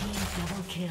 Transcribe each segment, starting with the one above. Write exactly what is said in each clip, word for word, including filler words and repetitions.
Team double kill.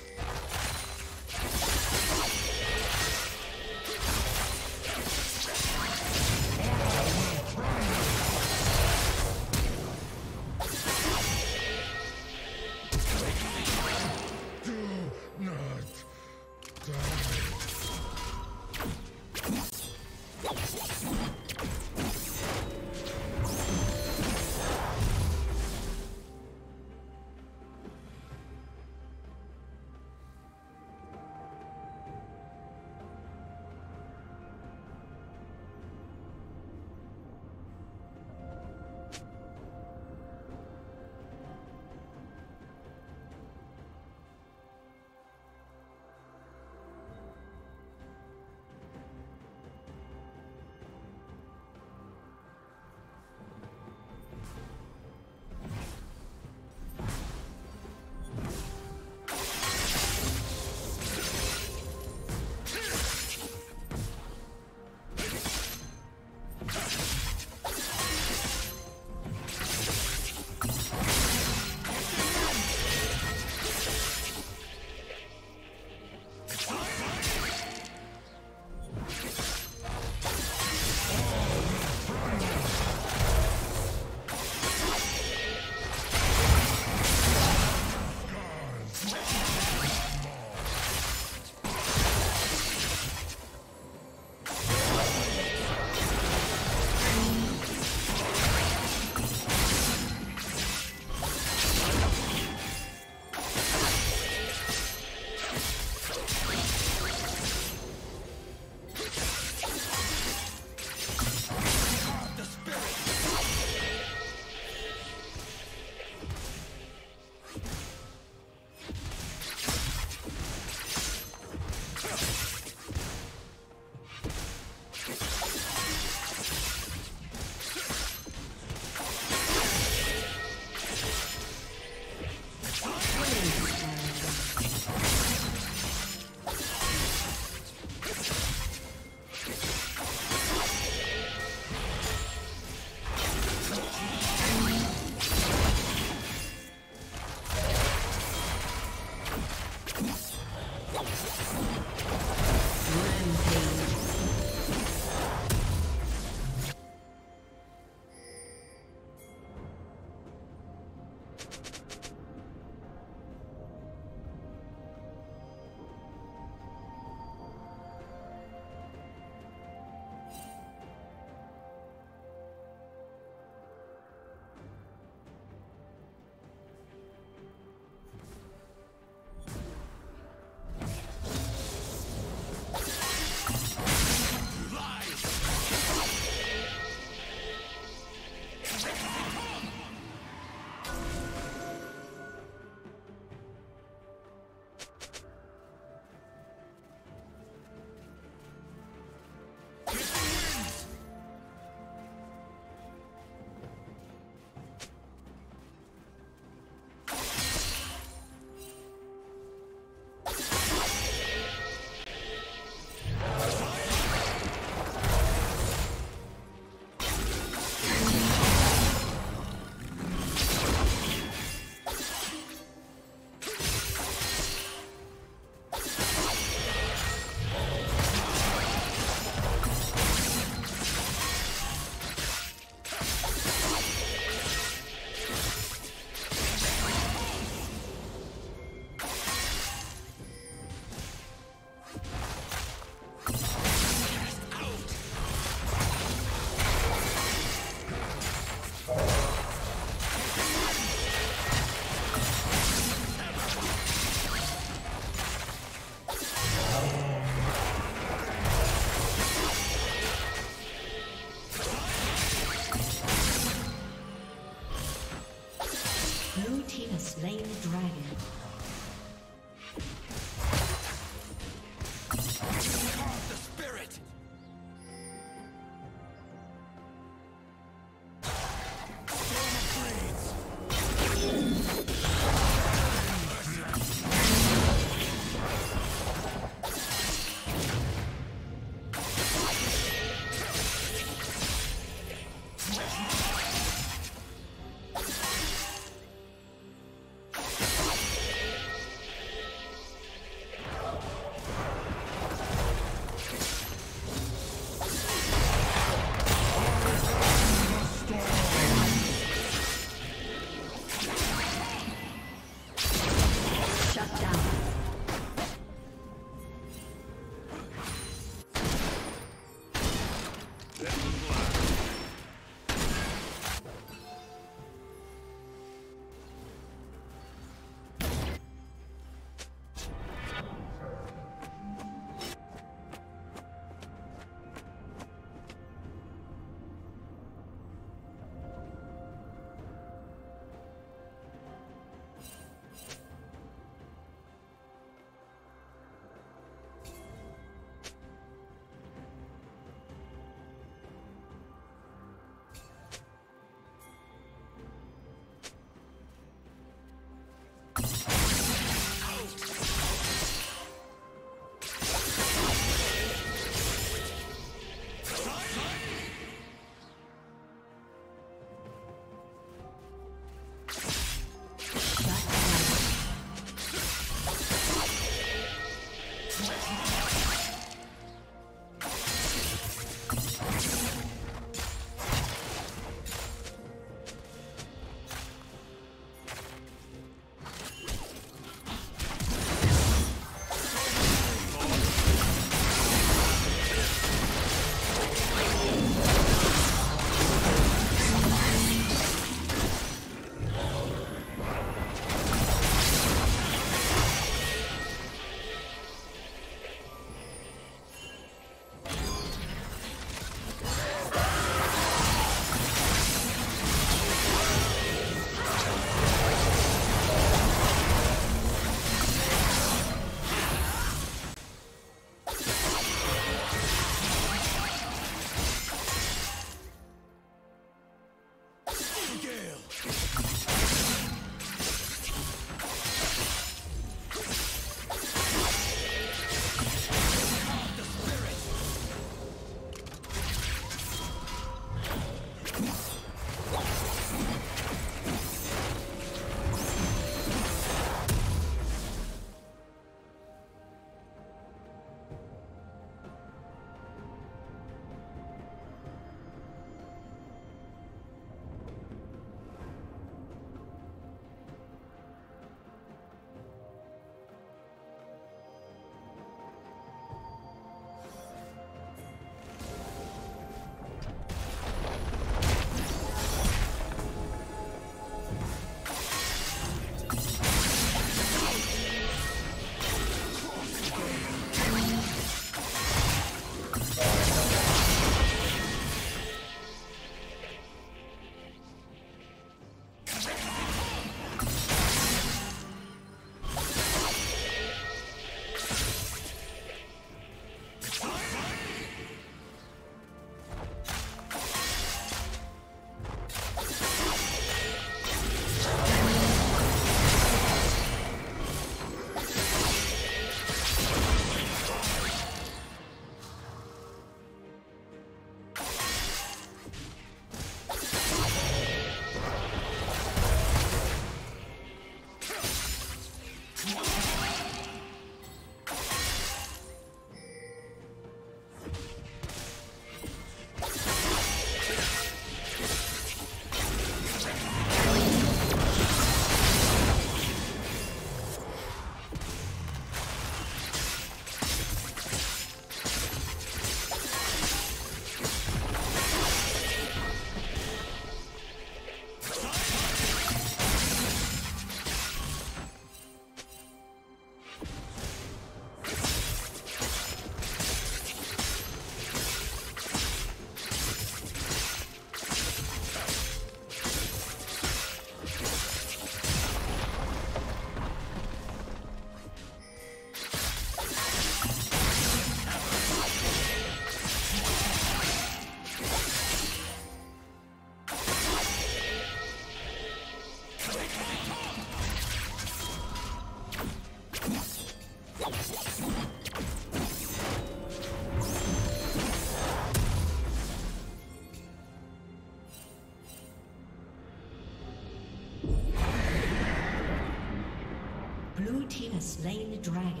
Blue team has slain the dragon.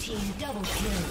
team double kill.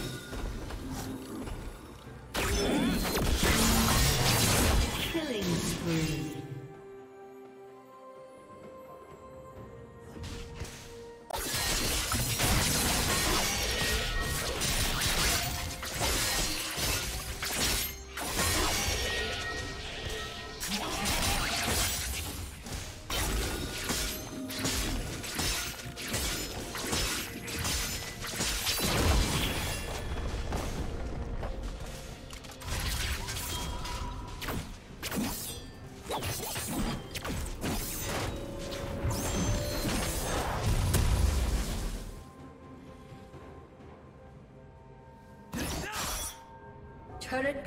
Turret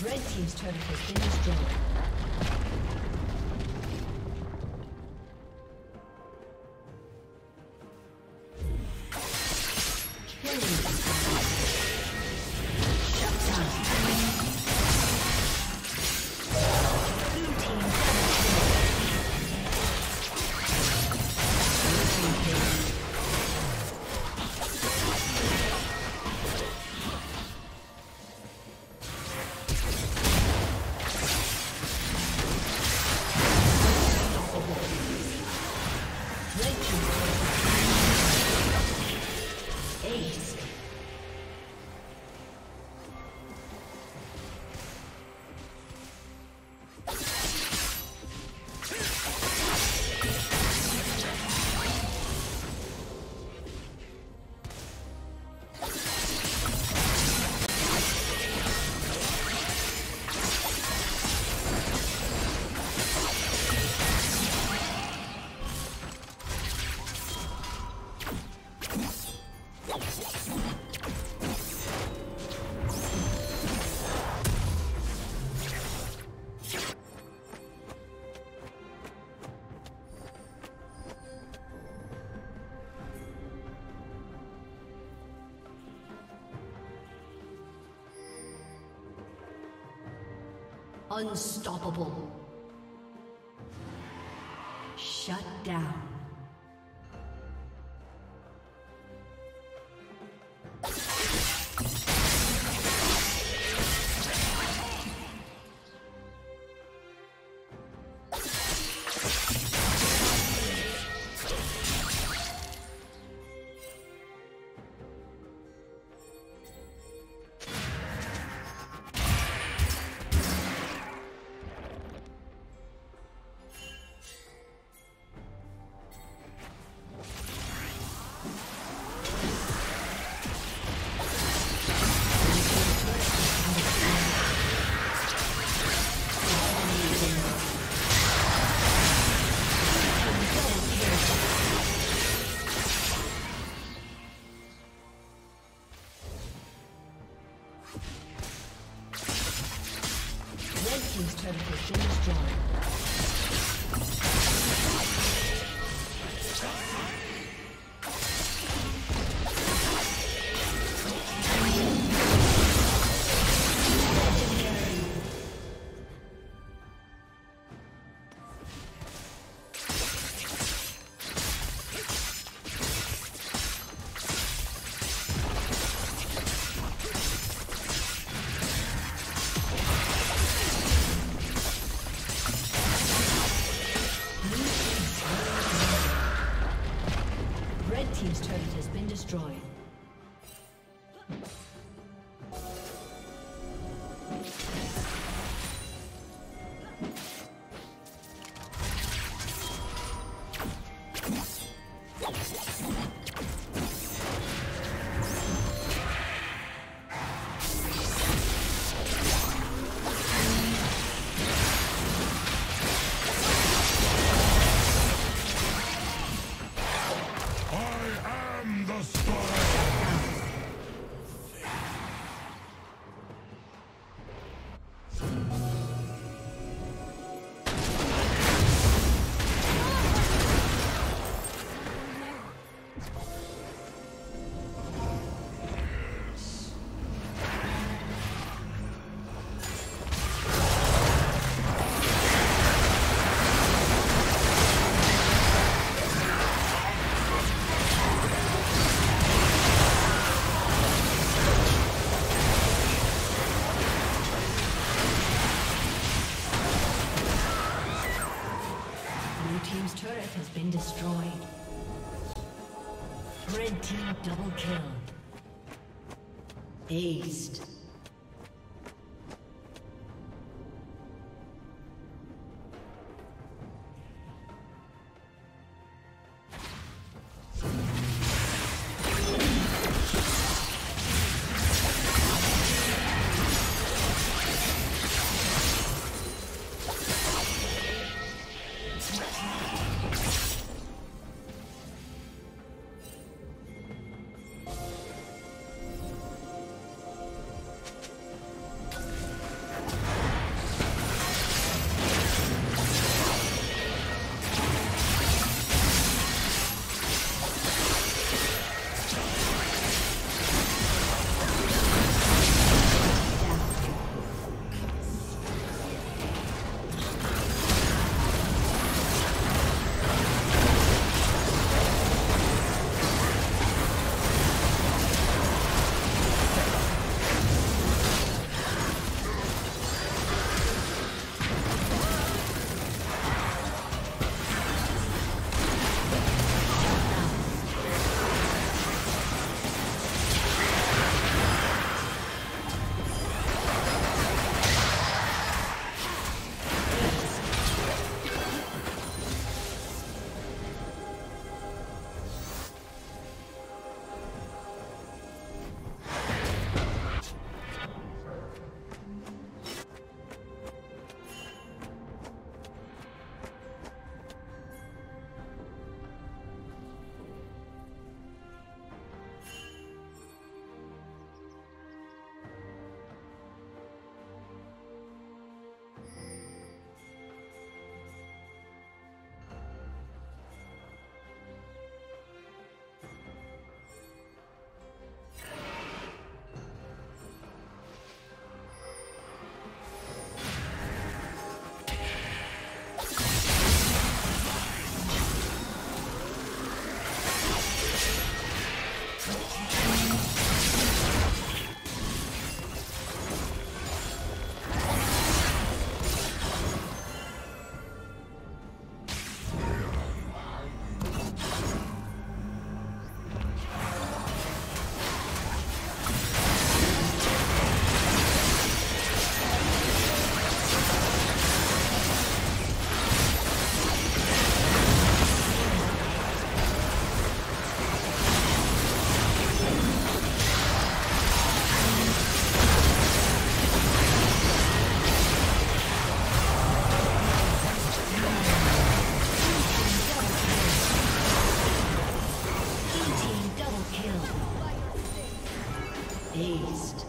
Red team's turret has been destroyed. Unstoppable. Shut down. Submission is joined. Double kill. Aced. East.